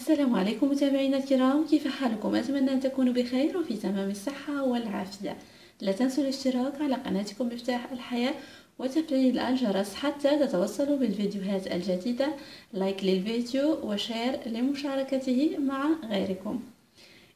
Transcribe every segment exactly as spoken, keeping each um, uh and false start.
السلام عليكم متابعينا الكرام، كيف حالكم؟ أتمنى أن تكونوا بخير وفي تمام الصحة والعافية. لا تنسوا الاشتراك على قناتكم مفتاح الحياة وتفعيل الجرس حتى تتوصلوا بالفيديوهات الجديدة. لايك للفيديو وشير لمشاركته مع غيركم.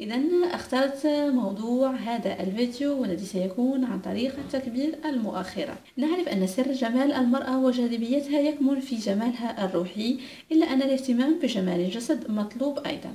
إذا اخترت موضوع هذا الفيديو والذي سيكون عن طريقة تكبير المؤخرة. نعرف أن سر جمال المرأة وجاذبيتها يكمن في جمالها الروحي، إلا أن الاهتمام بجمال الجسد مطلوب أيضا.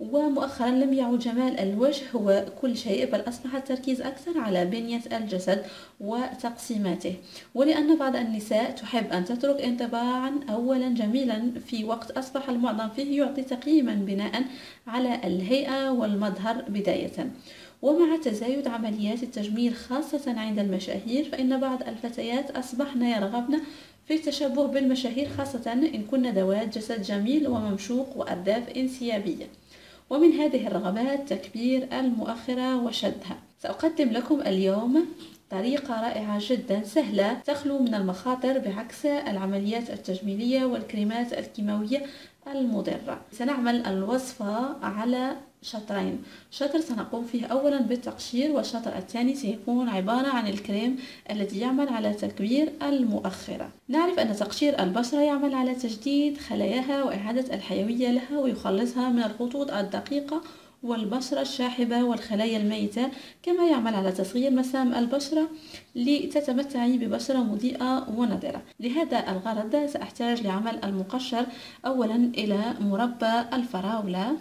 ومؤخرا لم يعد جمال الوجه هو كل شيء، بل أصبح التركيز أكثر على بنية الجسد وتقسيماته، ولأن بعض النساء تحب أن تترك انطباعا أولا جميلا في وقت أصبح المعظم فيه يعطي تقييما بناء على الهيئة والمظهر بداية. ومع تزايد عمليات التجميل خاصة عند المشاهير، فإن بعض الفتيات أصبحن يرغبن في التشبه بالمشاهير، خاصة إن كنا ذوات جسد جميل وممشوق وأرداف انسيابية. ومن هذه الرغبات تكبير المؤخرة وشدها. سأقدم لكم اليوم طريقة رائعة جدا سهلة تخلو من المخاطر بعكس العمليات التجميلية والكريمات الكيماوية المضرة. سنعمل الوصفة على شطرين، شطر سنقوم فيه اولا بالتقشير، والشطر الثاني سيكون عبارة عن الكريم الذي يعمل على تكبير المؤخرة. نعرف ان تقشير البشرة يعمل على تجديد خلاياها واعادة الحيوية لها، ويخلصها من الخطوط الدقيقة والبشرة الشاحبة والخلايا الميتة، كما يعمل على تصغير مسام البشرة لتتمتعي ببشرة مضيئة ونضرة. لهذا الغرض سأحتاج لعمل المقشر اولا الى مربى الفراولة.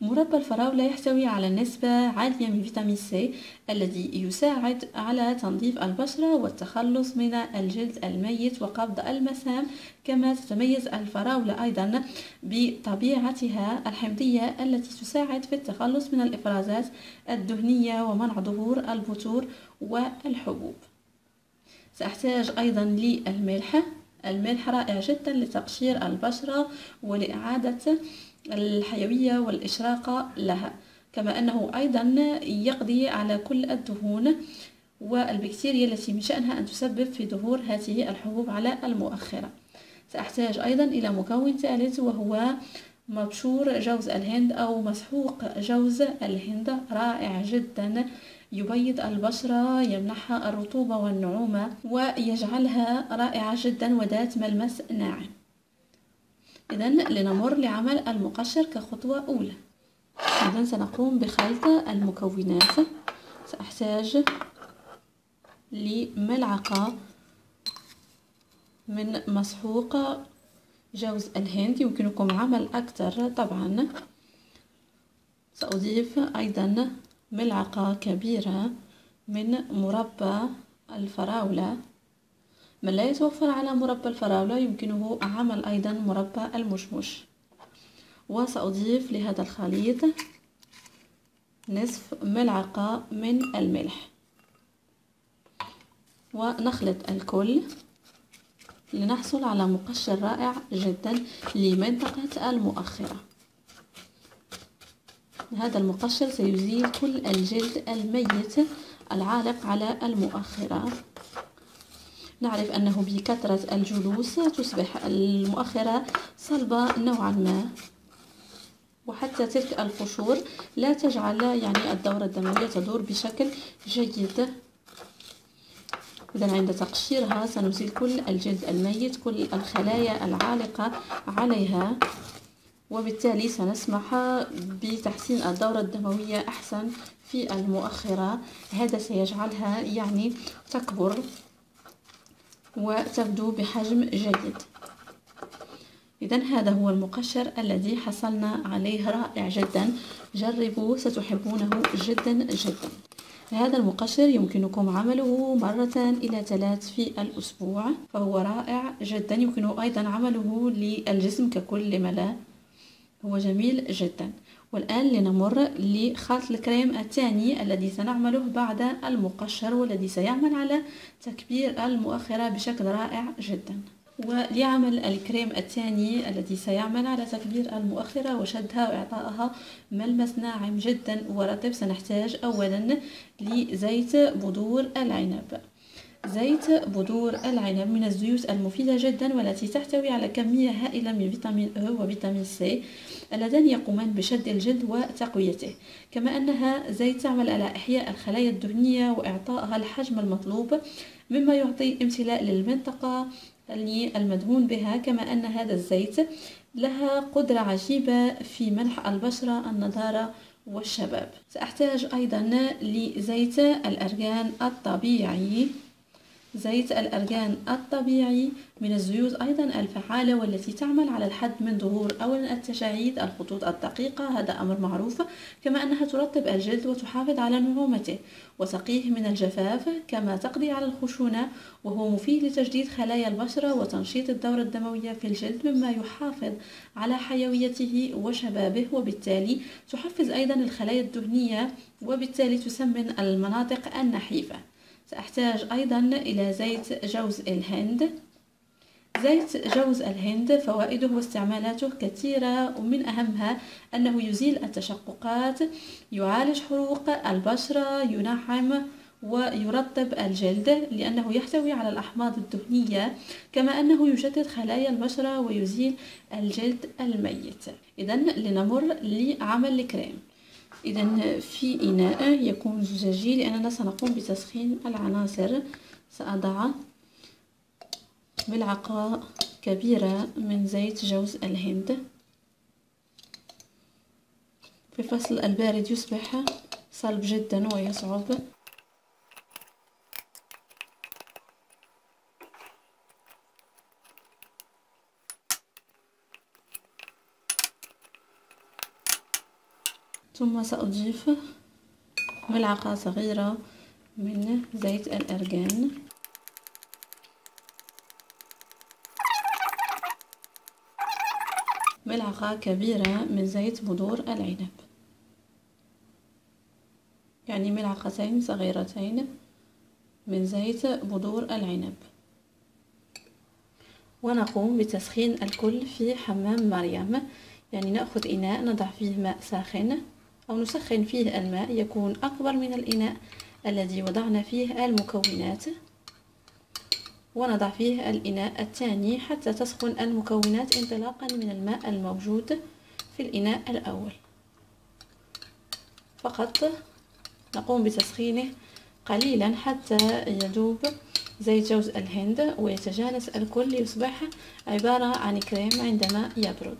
مربى الفراولة يحتوي على نسبة عالية من فيتامين سي الذي يساعد على تنظيف البشرة والتخلص من الجلد الميت وقبض المسام. كما تتميز الفراولة أيضا بطبيعتها الحمضية التي تساعد في التخلص من الإفرازات الدهنية ومنع ظهور البثور والحبوب. سأحتاج أيضا للملح، الملح رائع جدا لتقشير البشرة ولإعادة الحيوية والإشراقة لها، كما أنه أيضا يقضي على كل الدهون والبكتيريا التي من شأنها أن تسبب في ظهور هذه الحبوب على المؤخرة. سأحتاج أيضا إلى مكون ثالث وهو مبشور جوز الهند أو مسحوق جوز الهند، رائع جدا يبيض البشرة، يمنحها الرطوبة والنعومة ويجعلها رائعة جدا وذات ملمس ناعم. إذا لنمر لعمل المقشر كخطوة أولى. إذا سنقوم بخلط المكونات. سأحتاج لملعقة من مسحوق جوز الهند، يمكنكم عمل أكثر طبعا. سأضيف أيضا ملعقة كبيرة من مربى الفراولة. من لا يتوفر على مربى الفراولة يمكنه عمل أيضا مربى المشمش. وسأضيف لهذا الخليط نصف ملعقة من الملح ونخلط الكل لنحصل على مقشر رائع جدا لمنطقة المؤخرة. هذا المقشر سيزيل كل الجلد الميت العالق على المؤخرة. نعرف أنه بكثرة الجلوس تصبح المؤخرة صلبة نوعا ما، وحتى تلك القشور لا تجعل يعني الدورة الدموية تدور بشكل جيد. إذا عند تقشيرها سنزيل كل الجلد الميت، كل الخلايا العالقة عليها، وبالتالي سنسمح بتحسين الدورة الدموية أحسن في المؤخرة. هذا سيجعلها يعني تكبر وتبدو بحجم جيد. إذا هذا هو المقشر الذي حصلنا عليه، رائع جدا، جربوه ستحبونه جدا جدا. هذا المقشر يمكنكم عمله مرة إلى ثلاث في الأسبوع، فهو رائع جدا. يمكن أيضا عمله للجسم ككل ملا، هو جميل جدا. والآن لنمر لخلط الكريم الثاني الذي سنعمله بعد المقشر، والذي سيعمل على تكبير المؤخرة بشكل رائع جدا. ولعمل الكريم الثاني الذي سيعمل على تكبير المؤخرة وشدها وإعطائها ملمس ناعم جدا ورطب، سنحتاج أولا لزيت بذور العنب. زيت بذور العنب من الزيوت المفيدة جدا والتي تحتوي على كمية هائلة من فيتامين أ وفيتامين سي اللذان يقومان بشد الجلد وتقويته، كما أنها زيت تعمل على إحياء الخلايا الدهنية وإعطائها الحجم المطلوب مما يعطي امتلاء للمنطقة المدهون بها. كما أن هذا الزيت لها قدرة عجيبة في منح البشرة النضارة والشباب. سأحتاج أيضا لزيت الأرغان الطبيعي، زيت الأرغان الطبيعي من الزيوت أيضا الفعالة والتي تعمل على الحد من ظهور أولا التجاعيد، الخطوط الدقيقة، هذا أمر معروف، كما أنها ترطب الجلد وتحافظ على نعومته وتقيه من الجفاف، كما تقضي على الخشونة، وهو مفيد لتجديد خلايا البشرة وتنشيط الدورة الدموية في الجلد مما يحافظ على حيويته وشبابه، وبالتالي تحفز أيضا الخلايا الدهنية وبالتالي تسمن المناطق النحيفة. سأحتاج أيضا إلى زيت جوز الهند. زيت جوز الهند فوائده واستعمالاته كثيرة، ومن أهمها أنه يزيل التشققات، يعالج حروق البشرة، ينعم ويرطب الجلد لأنه يحتوي على الأحماض الدهنية، كما أنه يجدد خلايا البشرة ويزيل الجلد الميت. إذن لنمر لعمل الكريم. إذا في إناء يكون زجاجي لأننا سنقوم بتسخين العناصر، سأضع ملعقة كبيرة من زيت جوز الهند، في فصل البارد يصبح صلب جدا ويصعب. ثم سأضيف ملعقة صغيرة من زيت الأرغان، ملعقة كبيرة من زيت بذور العنب، يعني ملعقتين صغيرتين من زيت بذور العنب، ونقوم بتسخين الكل في حمام مريم. يعني نأخذ إناء نضع فيه ماء ساخن أو نسخن فيه الماء يكون أكبر من الإناء الذي وضعنا فيه المكونات، ونضع فيه الإناء الثاني حتى تسخن المكونات انطلاقا من الماء الموجود في الإناء الأول، فقط نقوم بتسخينه قليلا حتى يذوب زيت جوز الهند ويتجانس الكل ليصبح عبارة عن كريم عندما يبرد.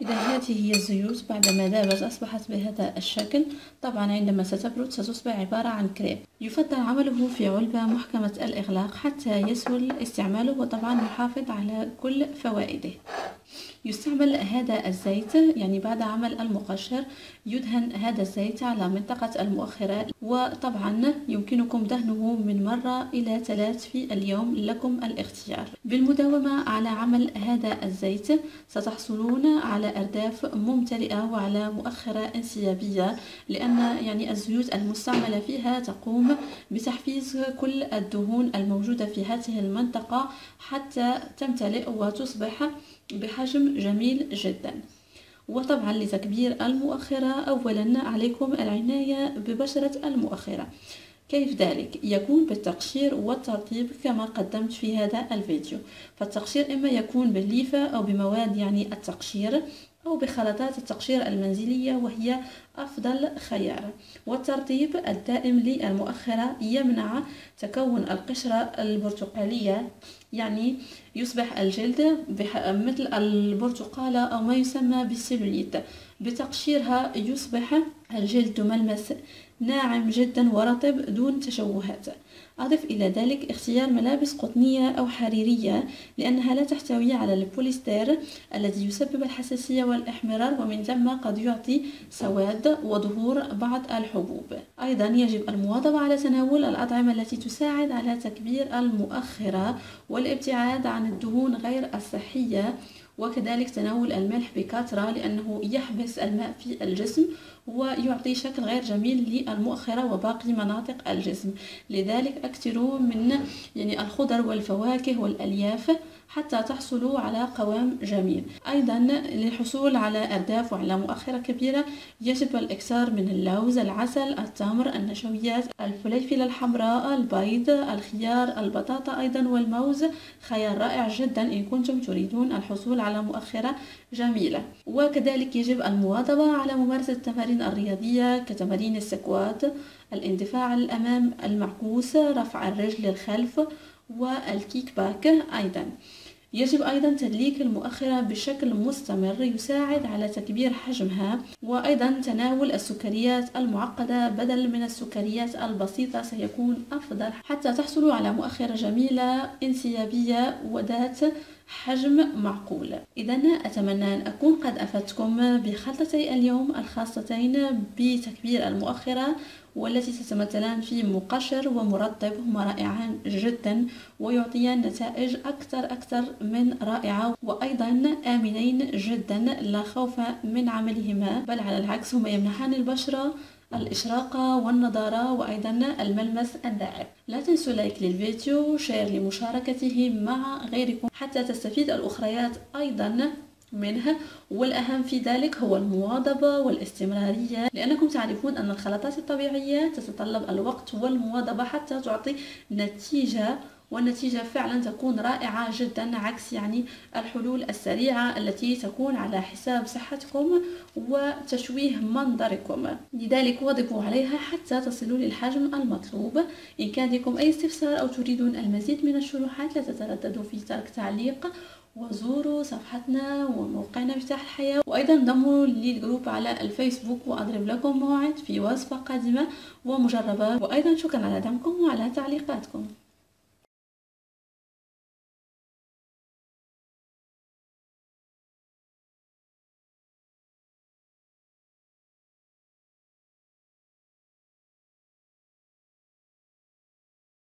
إذا هذه هي الزيوت بعدما ذابت أصبحت بهذا الشكل، طبعا عندما ستبرد ستصبح عبارة عن كريم، يفضل عمله في علبة محكمة الإغلاق حتى يسهل استعماله وطبعا نحافظ على كل فوائده. يستعمل هذا الزيت، يعني بعد عمل المقشر يدهن هذا الزيت على منطقة المؤخرة، وطبعا يمكنكم دهنه من مرة إلى ثلاث في اليوم، لكم الاختيار. بالمداومة على عمل هذا الزيت ستحصلون على أرداف ممتلئة وعلى مؤخرة انسيابية، لأن يعني الزيوت المستعملة فيها تقوم بتحفيز كل الدهون الموجودة في هذه المنطقة حتى تمتلئ وتصبح بحجم جميل جدا. وطبعا لتكبير المؤخرة اولا عليكم العناية ببشرة المؤخرة، كيف ذلك؟ يكون بالتقشير والترطيب كما قدمت في هذا الفيديو. فالتقشير اما يكون بالليفة او بمواد يعني التقشير أو بخلطات التقشير المنزلية وهي أفضل خيار، والترطيب الدائم للمؤخرة يمنع تكون القشرة البرتقالية، يعني يصبح الجلد مثل البرتقالة أو ما يسمى بالسيلوليت، بتقشيرها يصبح الجلد ملمس ناعم جدا ورطب دون تشوهات. أضف إلى ذلك اختيار ملابس قطنية أو حريرية لأنها لا تحتوي على البوليستير الذي يسبب الحساسية والإحمرار، ومن ثم قد يعطي سواد وظهور بعض الحبوب. أيضا يجب المواظبة على تناول الأطعمة التي تساعد على تكبير المؤخرة والابتعاد عن الدهون غير الصحية، وكذلك تناول الملح بكثرة لأنه يحبس الماء في الجسم ويعطي شكل غير جميل للمؤخرة وباقي مناطق الجسم. لذلك أكثروا من يعني الخضر والفواكه والألياف حتى تحصلوا على قوام جميل. أيضا للحصول على أهداف وعلى مؤخرة كبيرة يجب الإكثار من اللوز، العسل، التمر، النشويات، الفليفل الحمراء، البيض، الخيار، البطاطا أيضا والموز. خيار رائع جدا إن كنتم تريدون الحصول على مؤخرة جميلة. وكذلك يجب المواظبة على ممارسة التمارين الرياضية كتمارين السكوات، الاندفاع الأمام المعكوس، رفع الرجل للخلف، والكيك باك. أيضا يجب أيضا تدليك المؤخرة بشكل مستمر يساعد على تكبير حجمها. وأيضا تناول السكريات المعقدة بدل من السكريات البسيطة سيكون أفضل حتى تحصلوا على مؤخرة جميلة انسيابية وذات حجم معقول. إذا أتمنى أن أكون قد أفدتكم بخطتي اليوم الخاصتين بتكبير المؤخرة والتي تتمثلان في مقشر ومرطب، هما رائعان جدا ويعطيان نتائج أكثر أكثر من رائعة، وأيضا آمنين جدا لا خوف من عملهما، بل على العكس هما يمنحان البشرة الإشراقة والنضارة وأيضا الملمس الداعم. لا تنسوا لايك للفيديو، شير لمشاركته مع غيركم حتى تستفيد الأخريات أيضا منها، والأهم في ذلك هو المواظبة والاستمرارية، لأنكم تعرفون أن الخلطات الطبيعية تتطلب الوقت والمواظبة حتى تعطي نتيجة، والنتيجة فعلا تكون رائعة جدا عكس يعني الحلول السريعة التي تكون على حساب صحتكم وتشويه منظركم، لذلك واظبوا عليها حتى تصلوا للحجم المطلوب. إن كان لكم أي استفسار أو تريدون المزيد من الشروحات لا تترددوا في ترك تعليق، وزوروا صفحتنا وموقعنا مفتاح الحياة، وأيضا انضموا للجروب على الفيسبوك، وأضرب لكم موعد في وصفة قادمة ومجربة. وأيضا شكرا على دعمكم وعلى تعليقاتكم.